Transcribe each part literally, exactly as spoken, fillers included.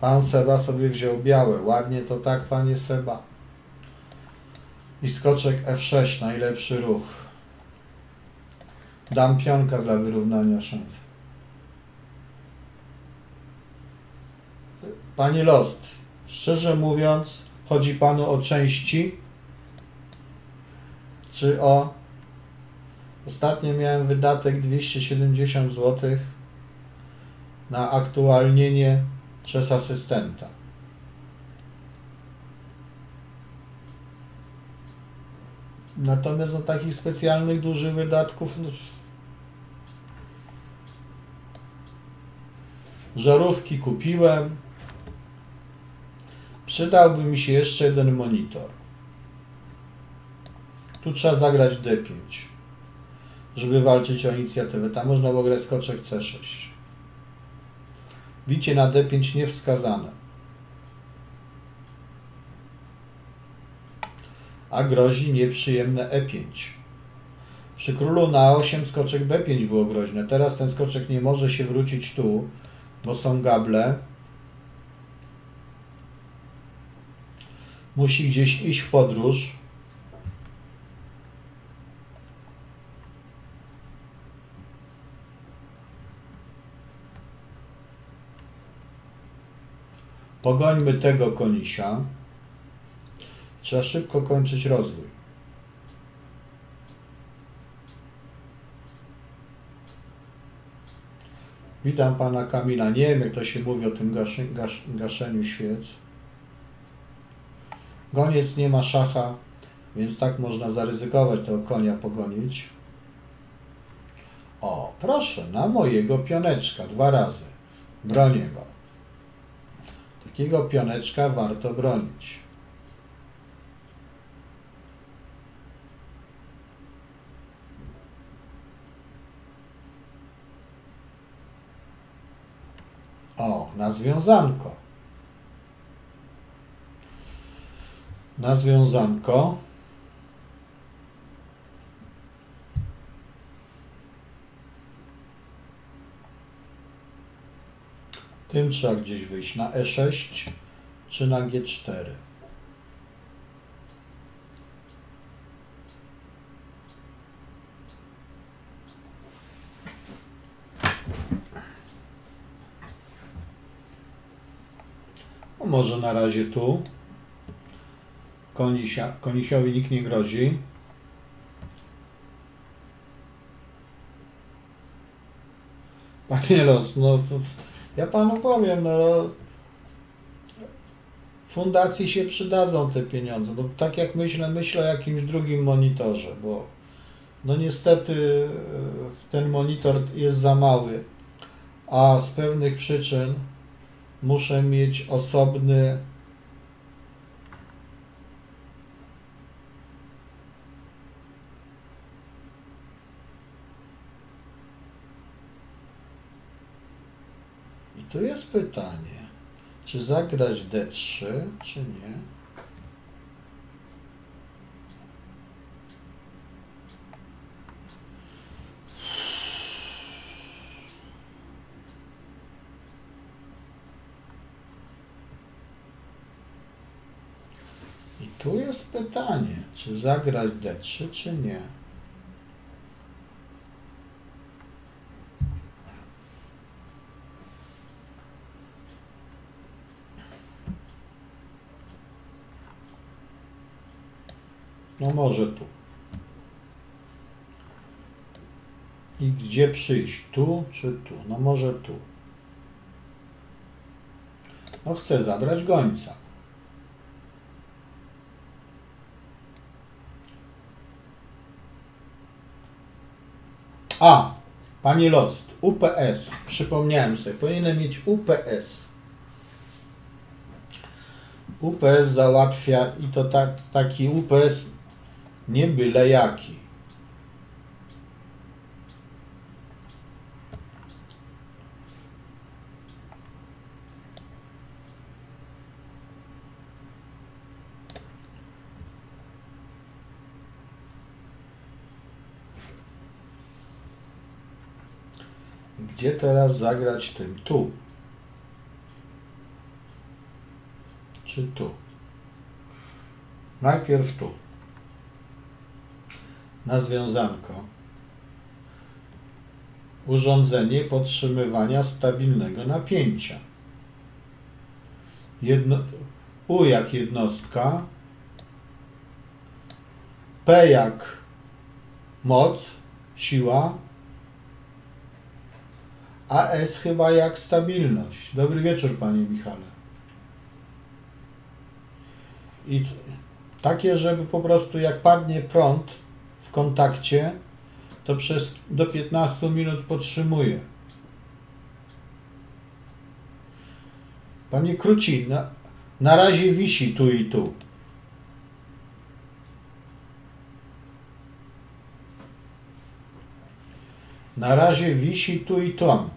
Pan Seba sobie wziął białe. Ładnie to tak, panie Seba. I skoczek F sześć, najlepszy ruch. Dam pionka dla wyrównania szans. Panie Lost, szczerze mówiąc, chodzi panu o części, czy o... Ostatnio miałem wydatek dwieście siedemdziesiąt złotych na aktualnienie przez asystenta. Natomiast o takich specjalnych, dużych wydatków... Żarówki kupiłem. Przydałby mi się jeszcze jeden monitor. Tu trzeba zagrać D pięć, żeby walczyć o inicjatywę. Tam można było grać skoczek C sześć. Bicie na D pięć niewskazane. A grozi nieprzyjemne E pięć. Przy królu na A osiem skoczek B pięć było groźne. Teraz ten skoczek nie może się wrócić tu, bo są gable. Musi gdzieś iść w podróż. Pogońmy tego konisia. Trzeba szybko kończyć rozwój. Witam pana Kamila. Nie wiem, jak to się mówi o tym gaszy, gasz, gaszeniu świec. Goniec nie ma szacha, więc tak można zaryzykować tego konia pogonić. O, proszę, na mojego pioneczka. Dwa razy. Bronię go. Takiego pioneczka warto bronić. O, na związanko. Na związanko. Tym trzeba gdzieś wyjść, na E sześć czy na G cztery. No może na razie tu. Konisia, konisiowi nikt nie grozi. Panie Los, no to... Ja panu powiem, no fundacji się przydadzą te pieniądze, bo tak jak myślę, myślę o jakimś drugim monitorze, bo no niestety ten monitor jest za mały, a z pewnych przyczyn muszę mieć osobny . Tu jest pytanie, czy zagrać D trzy, czy nie? I tu jest pytanie, czy zagrać D trzy, czy nie? No może tu. I gdzie przyjść? Tu czy tu? No może tu. No chcę zabrać gońca. A! Pani Lost. U P S. Przypomniałem sobie. Powinienem mieć U P S. U P S załatwia i to tak, taki U P S nie byle jaki. Gdzie teraz zagrać tym? Tu. czy tu? Najpierw tu. Na związanko. Urządzenie podtrzymywania stabilnego napięcia. Jedno, U jak jednostka, P jak moc, siła, a S chyba jak stabilność. Dobry wieczór, panie Michale. I takie, żeby po prostu jak padnie prąd w kontakcie, to przez do piętnastu minut podtrzymuje. Panie Kruci, na, na razie wisi tu i tu. Na razie wisi tu i tam.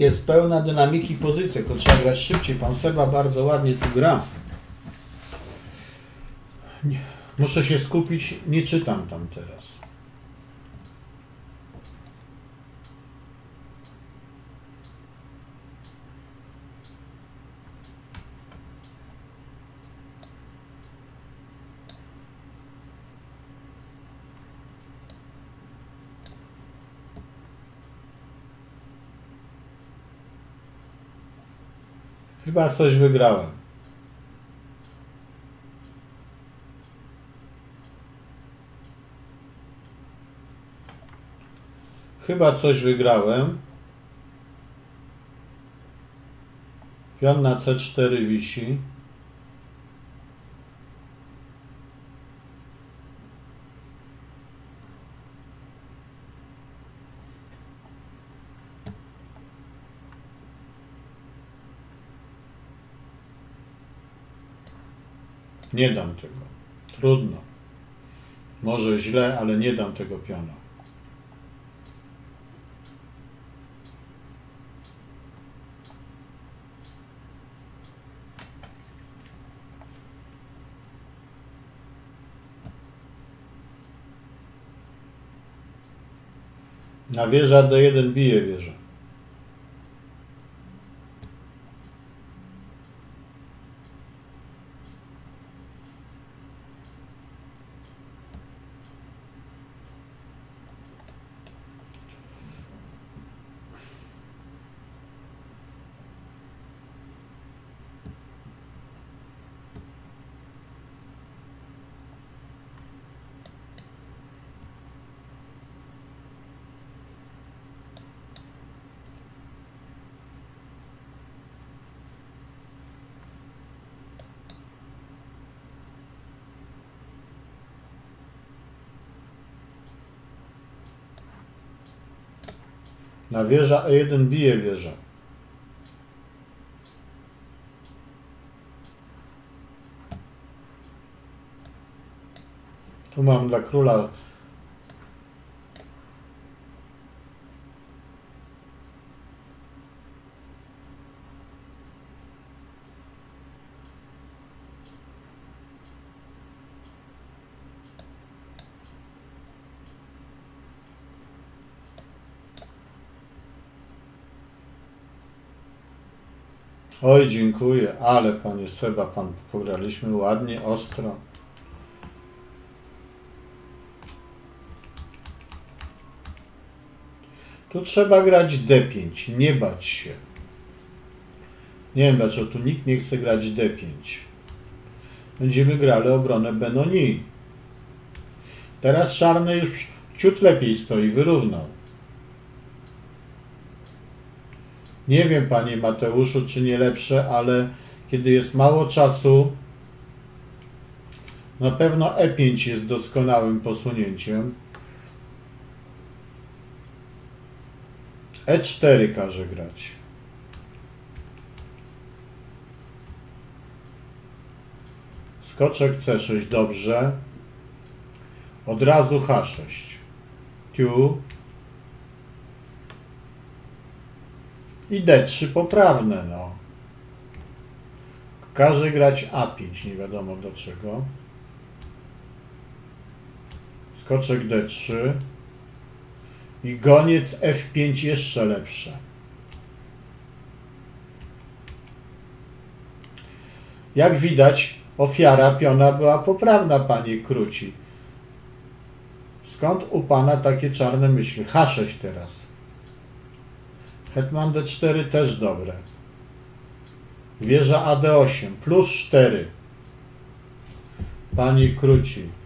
Jest pełna dynamiki pozycji, tylko trzeba grać szybciej. Pan Seba bardzo ładnie tu gra. Muszę się skupić, nie czytam tam teraz. Chyba coś wygrałem. Chyba coś wygrałem. Pion na C cztery wisi. Nie dam tego. Trudno. Może źle, ale nie dam tego piona. Na wieża D jeden bije wieża. Na wieża E jeden bije wieża. Tu mam dla króla. Oj, dziękuję, ale panie Seba, pan pograliśmy ładnie, ostro. Tu trzeba grać D pięć, nie bać się. Nie wiem dlaczego tu nikt nie chce grać D pięć. Będziemy grali obronę Benoni. Teraz czarny już ciut lepiej stoi, wyrównał. Nie wiem, panie Mateuszu, czy nie lepsze, ale kiedy jest mało czasu, na pewno E pięć jest doskonałym posunięciem. E cztery każe grać. Z Skoczek C sześć, dobrze. Od razu H sześć. Tiu. I D trzy poprawne, no. Każe grać A pięć, nie wiadomo do czego. Skoczek D trzy. I goniec F pięć jeszcze lepsze. Jak widać, ofiara piona była poprawna, panie Kruci. Skąd u pana takie czarne myśli? H sześć teraz. Hetman D cztery też dobre. Wieża A D osiem plus cztery. Panie Kruci.